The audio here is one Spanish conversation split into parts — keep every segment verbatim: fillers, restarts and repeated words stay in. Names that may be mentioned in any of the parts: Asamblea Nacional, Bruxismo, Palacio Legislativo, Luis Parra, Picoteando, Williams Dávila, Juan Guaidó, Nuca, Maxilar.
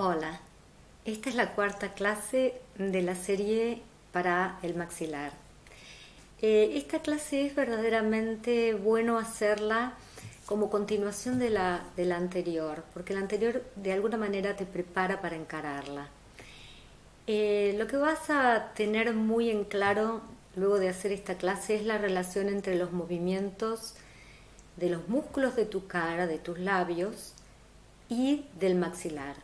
Hola, esta es la cuarta clase de la serie para el maxilar. Eh, esta clase es verdaderamente bueno hacerla como continuación de la, de la anterior, porque la anterior de alguna manera te prepara para encararla. Eh, lo que vas a tener muy en claro luego de hacer esta clase es la relación entre los movimientos de los músculos de tu cara, de tus labios y del maxilar.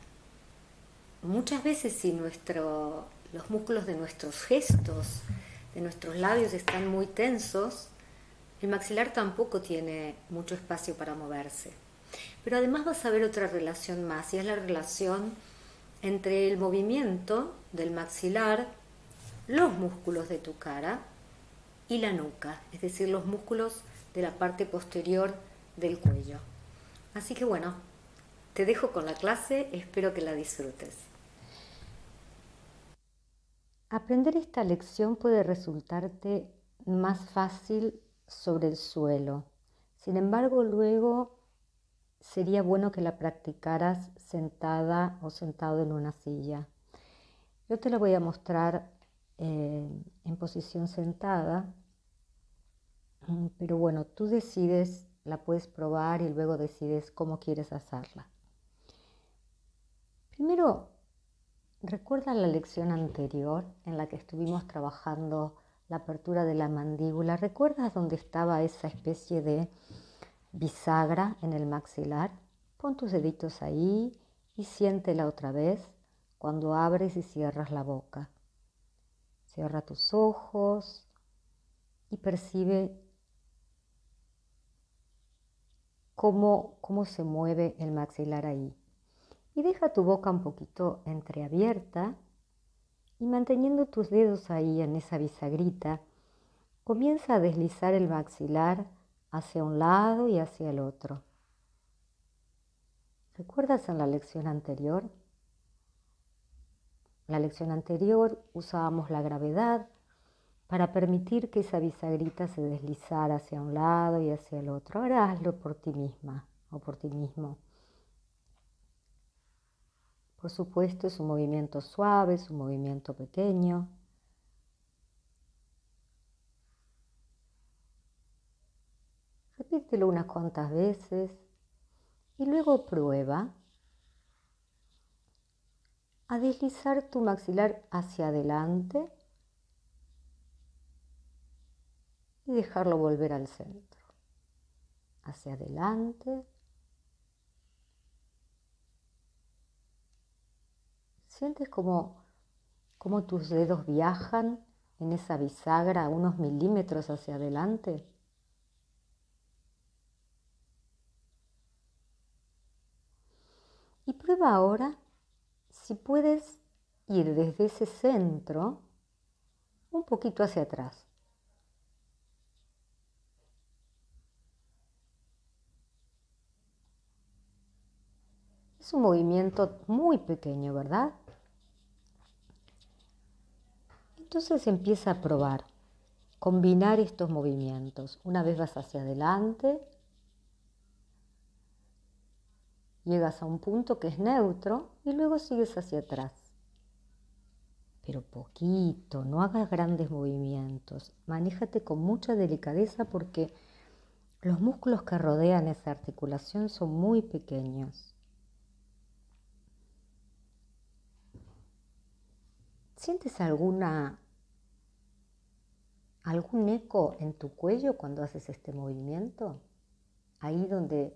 Muchas veces si nuestro, los músculos de nuestros gestos, de nuestros labios están muy tensos, el maxilar tampoco tiene mucho espacio para moverse. Pero además vas a ver otra relación más, y es la relación entre el movimiento del maxilar, los músculos de tu cara y la nuca, es decir, los músculos de la parte posterior del cuello. Así que bueno, te dejo con la clase, espero que la disfrutes. Aprender esta lección puede resultarte más fácil sobre el suelo. Sin embargo, luego sería bueno que la practicaras sentada o sentado en una silla. Yo te la voy a mostrar Eh, en posición sentada, pero bueno, tú decides, la puedes probar y luego decides cómo quieres hacerla. Primero, recuerda la lección anterior en la que estuvimos trabajando la apertura de la mandíbula. ¿Recuerdas dónde estaba esa especie de bisagra en el maxilar? Pon tus deditos ahí y siéntela otra vez cuando abres y cierras la boca. Cierra tus ojos y percibe cómo, cómo se mueve el maxilar ahí. Y deja tu boca un poquito entreabierta y manteniendo tus dedos ahí en esa bisagrita, comienza a deslizar el maxilar hacia un lado y hacia el otro. ¿Recuerdas en la lección anterior? La lección anterior usábamos la gravedad para permitir que esa bisagrita se deslizara hacia un lado y hacia el otro. Ahora hazlo por ti misma o por ti mismo. Por supuesto, es un movimiento suave, es un movimiento pequeño. Repítelo unas cuantas veces y luego prueba a deslizar tu maxilar hacia adelante y dejarlo volver al centro. Hacia adelante. Sientes como, como tus dedos viajan en esa bisagra unos milímetros hacia adelante. Y prueba ahora si puedes ir desde ese centro un poquito hacia atrás. Es un movimiento muy pequeño, ¿verdad? Entonces empieza a probar, combinar estos movimientos. Una vez vas hacia adelante, llegas a un punto que es neutro y luego sigues hacia atrás. Pero poquito, no hagas grandes movimientos. Manéjate con mucha delicadeza porque los músculos que rodean esa articulación son muy pequeños. ¿Sientes alguna, algún eco en tu cuello cuando haces este movimiento? Ahí donde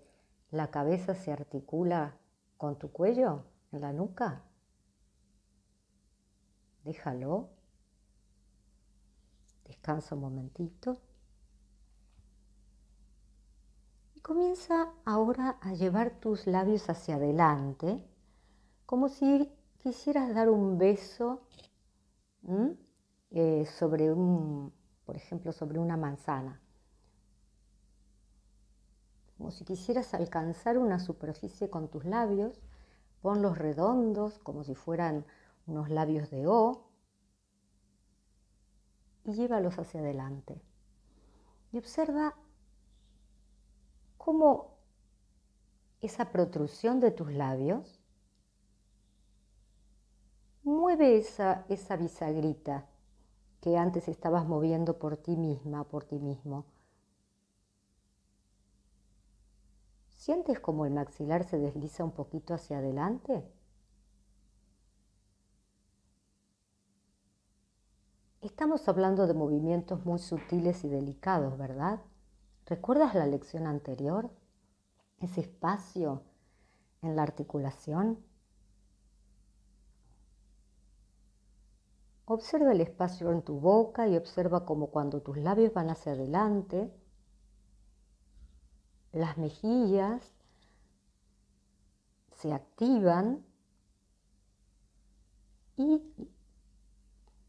la cabeza se articula con tu cuello, en la nuca. Déjalo. Descansa un momentito. Y comienza ahora a llevar tus labios hacia adelante, como si quisieras dar un beso eh, sobre un, por ejemplo, sobre una manzana. Como si quisieras alcanzar una superficie con tus labios, ponlos redondos como si fueran unos labios de O y llévalos hacia adelante. Y observa cómo esa protrusión de tus labios mueve esa, esa bisagrita que antes estabas moviendo por ti misma, por ti mismo? ¿Sientes como el maxilar se desliza un poquito hacia adelante? Estamos hablando de movimientos muy sutiles y delicados, ¿verdad? ¿Recuerdas la lección anterior? Ese espacio en la articulación. Observa el espacio en tu boca y observa como cuando tus labios van hacia adelante, las mejillas se activan y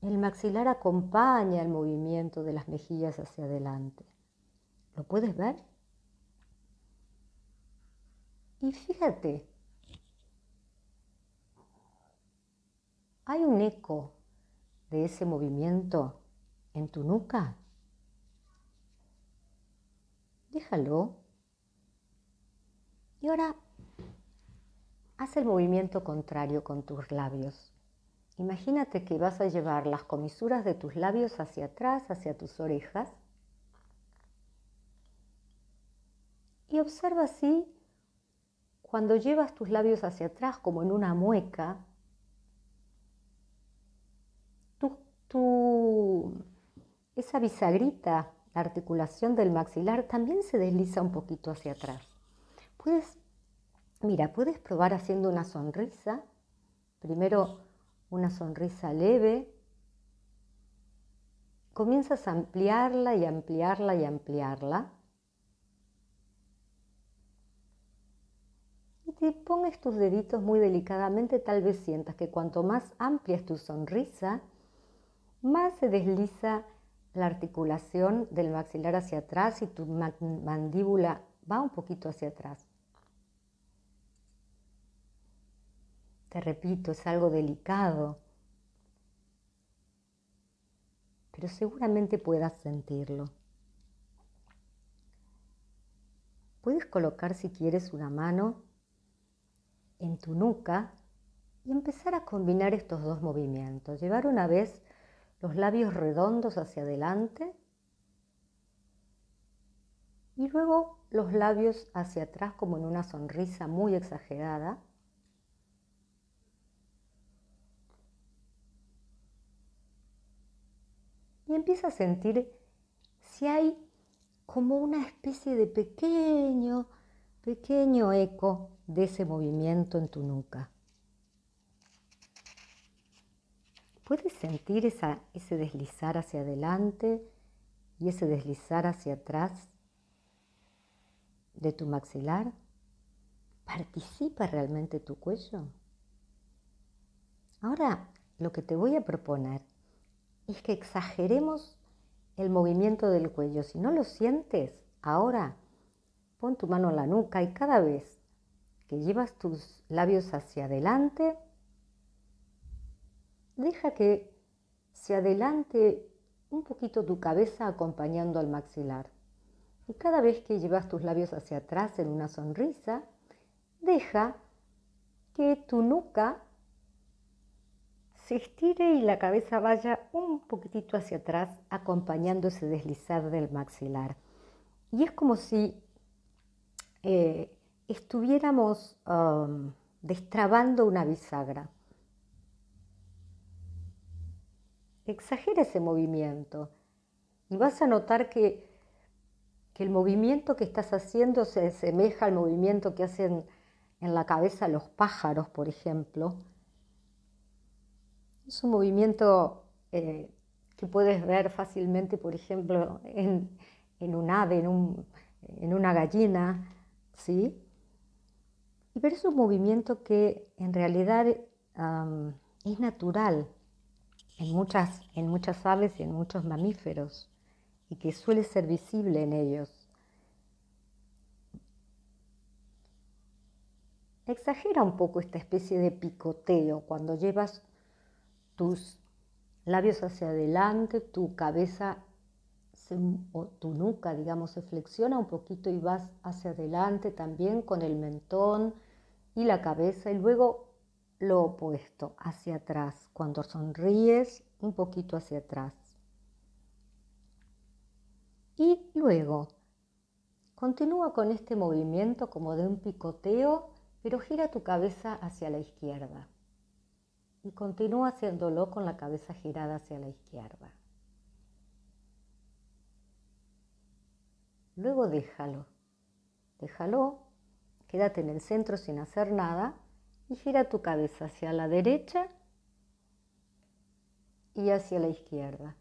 el maxilar acompaña el movimiento de las mejillas hacia adelante. ¿Lo puedes ver? Y fíjate, hay un eco de ese movimiento en tu nuca. Déjalo. Y ahora haz el movimiento contrario con tus labios. Imagínate que vas a llevar las comisuras de tus labios hacia atrás, hacia tus orejas. Y observa así, cuando llevas tus labios hacia atrás, como en una mueca, tu, tu, esa bisagrita, la articulación del maxilar, también se desliza un poquito hacia atrás. Puedes, mira, puedes probar haciendo una sonrisa. Primero una sonrisa leve. Comienzas a ampliarla y ampliarla y ampliarla. Y te pones tus deditos muy delicadamente. Tal vez sientas que cuanto más amplias tu sonrisa, más se desliza la articulación del maxilar hacia atrás y tu mandíbula va un poquito hacia atrás. Te repito, es algo delicado, pero seguramente puedas sentirlo. Puedes colocar, si quieres, una mano en tu nuca y empezar a combinar estos dos movimientos. Llevar una vez los labios redondos hacia adelante y luego los labios hacia atrás como en una sonrisa muy exagerada. Y empieza a sentir si hay como una especie de pequeño, pequeño eco de ese movimiento en tu nuca. ¿Puedes sentir esa, ese deslizar hacia adelante y ese deslizar hacia atrás de tu maxilar? ¿Participa realmente tu cuello? Ahora, lo que te voy a proponer es que exageremos el movimiento del cuello. Si no lo sientes, ahora pon tu mano en la nuca y cada vez que llevas tus labios hacia adelante, deja que se adelante un poquito tu cabeza acompañando al maxilar. Y cada vez que llevas tus labios hacia atrás en una sonrisa, deja que tu nuca se estire y la cabeza vaya un poquitito hacia atrás acompañando ese deslizar del maxilar. Y es como si eh, estuviéramos um, destrabando una bisagra. Exagera ese movimiento y vas a notar que, que el movimiento que estás haciendo se asemeja al movimiento que hacen en la cabeza los pájaros, por ejemplo. Es un movimiento eh, que puedes ver fácilmente, por ejemplo, en, en un ave, en, un, en una gallina, ¿sí? Pero es un movimiento que en realidad um, es natural en muchas, en muchas aves y en muchos mamíferos y que suele ser visible en ellos. Exagera un poco esta especie de picoteo cuando llevas tus labios hacia adelante, tu cabeza se, o tu nuca, digamos, se flexiona un poquito y vas hacia adelante también con el mentón y la cabeza y luego lo opuesto, hacia atrás. Cuando sonríes, un poquito hacia atrás. Y luego, continúa con este movimiento como de un picoteo, pero gira tu cabeza hacia la izquierda. Y continúa haciéndolo con la cabeza girada hacia la izquierda. Luego déjalo, déjalo, quédate en el centro sin hacer nada y gira tu cabeza hacia la derecha y hacia la izquierda.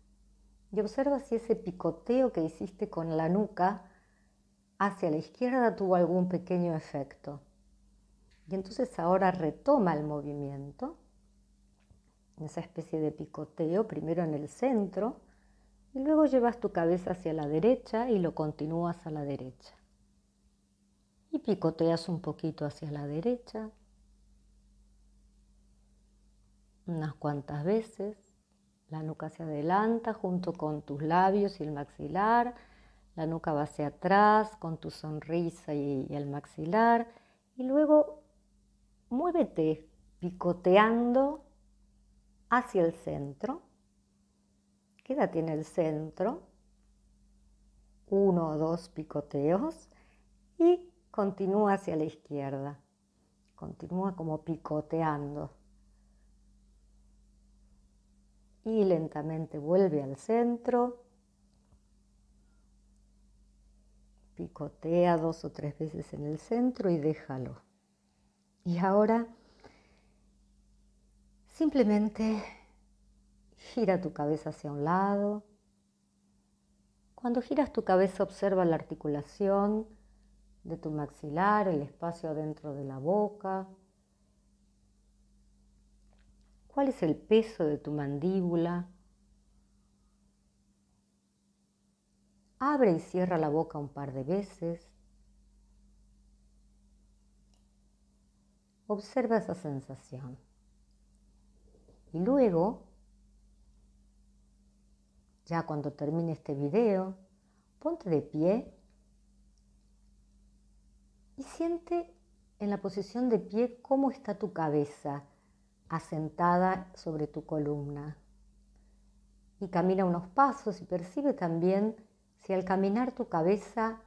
Y observa si ese picoteo que hiciste con la nuca hacia la izquierda tuvo algún pequeño efecto. Y entonces ahora retoma el movimiento, esa especie de picoteo, primero en el centro, y luego llevas tu cabeza hacia la derecha y lo continúas a la derecha. Y picoteas un poquito hacia la derecha, unas cuantas veces. La nuca se adelanta junto con tus labios y el maxilar. La nuca va hacia atrás con tu sonrisa y el maxilar. Y luego muévete picoteando hacia el centro. Quédate en el centro, uno o dos picoteos y continúa hacia la izquierda. Continúa como picoteando. Y lentamente vuelve al centro. Picotea dos o tres veces en el centro y déjalo. Y ahora simplemente gira tu cabeza hacia un lado. Cuando giras tu cabeza, observa la articulación de tu maxilar, el espacio adentro de la boca. ¿Cuál es el peso de tu mandíbula? Abre y cierra la boca un par de veces. Observa esa sensación. Y luego, ya cuando termine este video, ponte de pie y siente en la posición de pie cómo está tu cabeza asentada sobre tu columna. Y camina unos pasos y percibe también si al caminar tu cabeza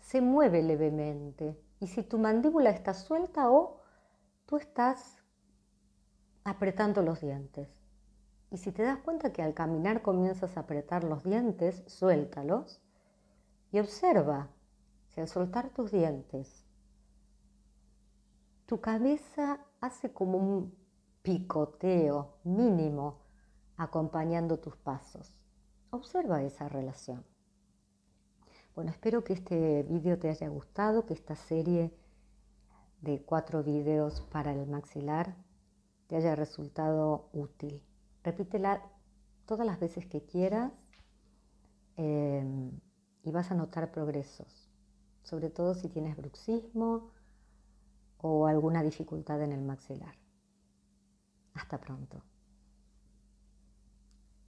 se mueve levemente y si tu mandíbula está suelta o tú estás apretando los dientes. Y si te das cuenta que al caminar comienzas a apretar los dientes, suéltalos y observa si al soltar tus dientes tu cabeza hace como un picoteo mínimo acompañando tus pasos. Observa esa relación. Bueno, espero que este video te haya gustado, que esta serie de cuatro videos para el maxilar te haya resultado útil. Repítela todas las veces que quieras eh, y vas a notar progresos, sobre todo si tienes bruxismo o alguna dificultad en el maxilar. Hasta pronto.